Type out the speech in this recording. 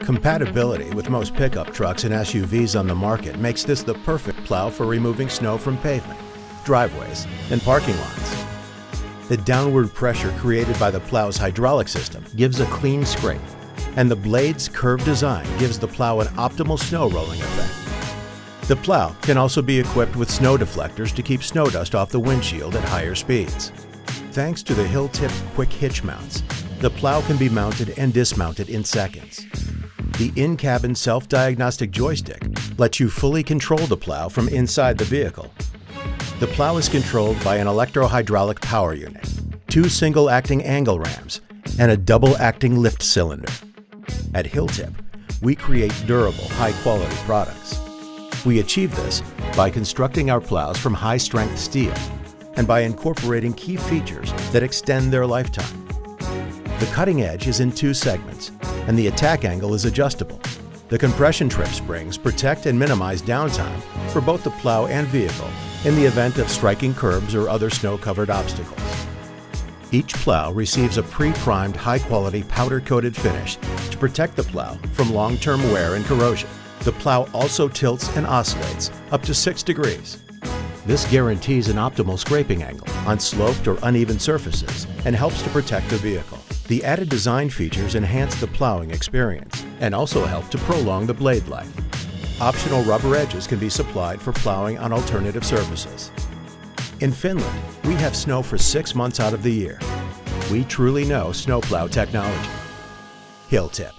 Compatibility with most pickup trucks and SUVs on the market makes this the perfect plow for removing snow from pavement, driveways, and parking lots. The downward pressure created by the plow's hydraulic system gives a clean scrape, and the blade's curved design gives the plow an optimal snow rolling effect. The plow can also be equipped with snow deflectors to keep snow dust off the windshield at higher speeds. Thanks to the Hilltip quick hitch mounts, the plow can be mounted and dismounted in seconds. The in-cabin self-diagnostic joystick lets you fully control the plow from inside the vehicle. The plow is controlled by an electro-hydraulic power unit, 2 single-acting angle rams, and a double-acting lift cylinder. At Hilltip, we create durable, high-quality products. We achieve this by constructing our plows from high-strength steel and by incorporating key features that extend their lifetime. The cutting edge is in 2 segments, and the attack angle is adjustable. The compression trip springs protect and minimize downtime for both the plow and vehicle in the event of striking curbs or other snow-covered obstacles. Each plow receives a pre-primed, high-quality powder-coated finish to protect the plow from long-term wear and corrosion. The plow also tilts and oscillates up to 6 degrees. This guarantees an optimal scraping angle on sloped or uneven surfaces and helps to protect the vehicle. The added design features enhance the plowing experience and also help to prolong the blade life. Optional rubber edges can be supplied for plowing on alternative surfaces. In Finland, we have snow for 6 months out of the year. We truly know snowplow technology. Hilltip.